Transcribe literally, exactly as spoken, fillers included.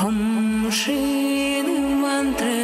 هم مشين وانتري.